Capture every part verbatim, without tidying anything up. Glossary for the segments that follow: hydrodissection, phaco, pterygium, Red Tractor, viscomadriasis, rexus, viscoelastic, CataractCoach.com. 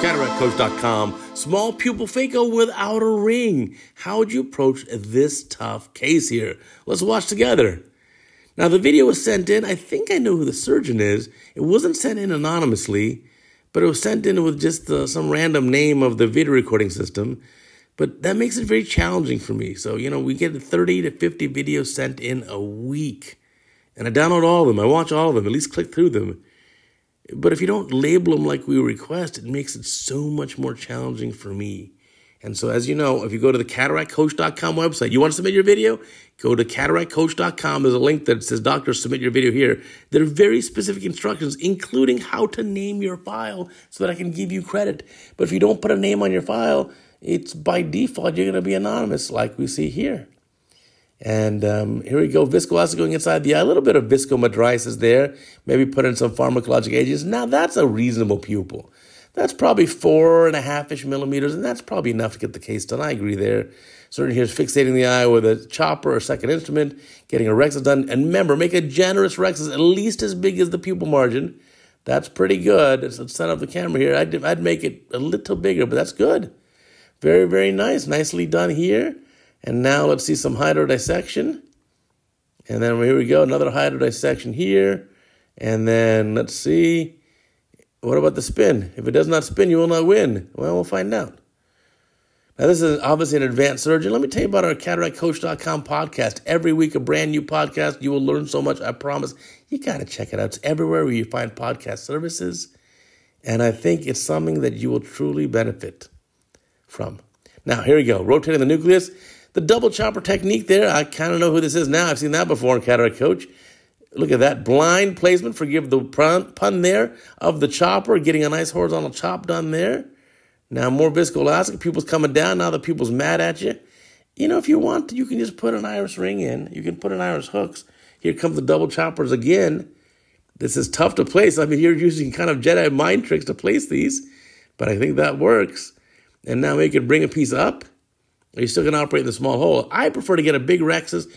Cataract Coach dot com, small pupil phaco without a ring. How would you approach this tough case here? Let's watch together. Now, the video was sent in. I think I know who the surgeon is. It wasn't sent in anonymously, but it was sent in with just uh, some random name of the video recording system. But that makes it very challenging for me. So, you know, we get thirty to fifty videos sent in a week. And I download all of them. I watch all of them, at least click through them. But if you don't label them like we request, it makes it so much more challenging for me. And so, as you know, if you go to the Cataract Coach dot com website, you want to submit your video? Go to Cataract Coach dot com. There's a link that says, Doctor, submit your video here. There are very specific instructions, including how to name your file so that I can give you credit. But if you don't put a name on your file, it's by default, you're going to be anonymous like we see here. And um, here we go, viscoelastic going inside the eye. A little bit of viscomadriasis there. Maybe put in some pharmacologic agents. Now, that's a reasonable pupil. That's probably four and a half-ish millimeters, and that's probably enough to get the case done. I agree there. Certainly here's fixating the eye with a chopper or second instrument, getting a rexus done. And remember, make a generous rexus at least as big as the pupil margin. That's pretty good. Let's set up the camera here. I'd, I'd make it a little bigger, but that's good. Very, very nice. Nicely done here. And now let's see some hydrodissection. And then here we go, another hydrodissection here. And then let's see, what about the spin? If it does not spin, you will not win. Well, we'll find out. Now, this is obviously an advanced surgeon. Let me tell you about our Cataract Coach dot com podcast. Every week, a brand new podcast. You will learn so much, I promise. You got to check it out. It's everywhere where you find podcast services. And I think it's something that you will truly benefit from. Now, here we go, rotating the nucleus. The double chopper technique there, I kind of know who this is now. I've seen that before in Cataract Coach. Look at that blind placement, forgive the pun there, of the chopper, getting a nice horizontal chop done there. Now more viscoelastic, pupil's coming down, now the pupil's mad at you. You know, if you want, you can just put an iris ring in. You can put an iris hooks. Here comes the double choppers again. This is tough to place. I mean, you're using kind of Jedi mind tricks to place these, but I think that works. And now we can bring a piece up. Are you still going to operate in the small hole? I prefer to get a big rexus,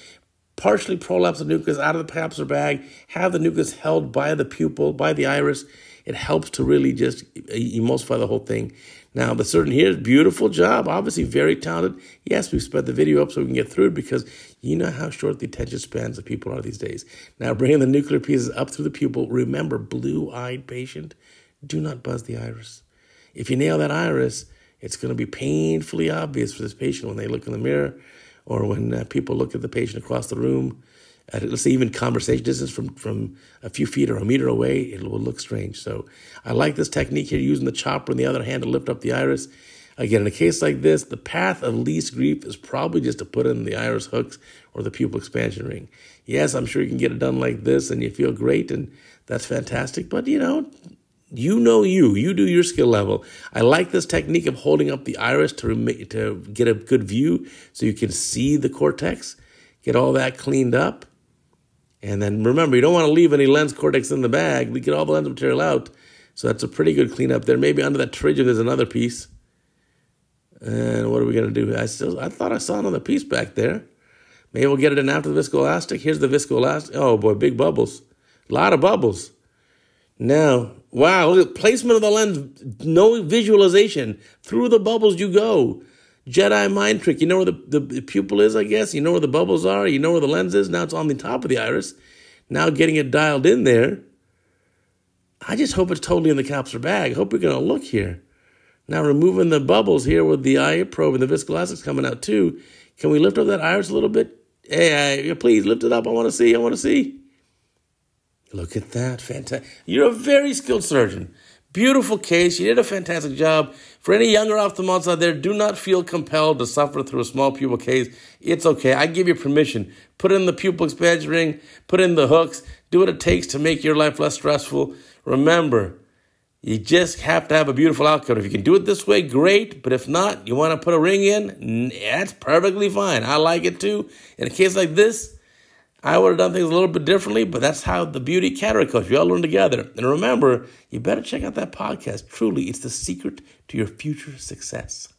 partially prolapse the nucleus out of the papsular bag, have the nucleus held by the pupil, by the iris. It helps to really just emulsify the whole thing. Now, the surgeon here, beautiful job, obviously very talented. Yes, we've sped the video up so we can get through it because you know how short the attention spans of people are these days. Now, bringing the nuclear pieces up through the pupil. Remember, blue-eyed patient, do not buzz the iris. If you nail that iris, it's going to be painfully obvious for this patient when they look in the mirror or when uh, people look at the patient across the room. At, let's say even conversation distance from, from a few feet or a meter away, it will look strange. So I like this technique here, using the chopper in the other hand to lift up the iris. Again, in a case like this, the path of least grief is probably just to put in the iris hooks or the pupil expansion ring. Yes, I'm sure you can get it done like this and you feel great and that's fantastic, but you know, You know you. You do your skill level. I like this technique of holding up the iris to, to get a good view so you can see the cortex, get all that cleaned up. And then remember, you don't want to leave any lens cortex in the bag. We get all the lens material out. So that's a pretty good cleanup there. Maybe under that pterygium there's another piece. And what are we going to do? I still, I thought I saw another piece back there. Maybe we'll get it in after the viscoelastic. Here's the viscoelastic. Oh, boy, big bubbles. A lot of bubbles. Now, wow, look at placement of the lens, no visualization. Through the bubbles you go. Jedi mind trick. You know where the, the, the pupil is, I guess. You know where the bubbles are. You know where the lens is. Now it's on the top of the iris. Now getting it dialed in there. I just hope it's totally in the capsular bag. I hope we're going to look here. Now removing the bubbles here with the eye probe and the viscoelastic's coming out too. Can we lift up that iris a little bit? Hey, please lift it up. I want to see. I want to see. Look at that. Fantastic. You're a very skilled surgeon. Beautiful case. You did a fantastic job. For any younger ophthalmologists out there, do not feel compelled to suffer through a small pupil case. It's okay. I give you permission. Put in the pupil expansion ring. Put in the hooks. Do what it takes to make your life less stressful. Remember, you just have to have a beautiful outcome. If you can do it this way, great. But if not, you want to put a ring in, that's perfectly fine. I like it too. In a case like this, I would have done things a little bit differently, but that's how the beauty cataract coach. We all learn together. And remember, you better check out that podcast. Truly, it's the secret to your future success.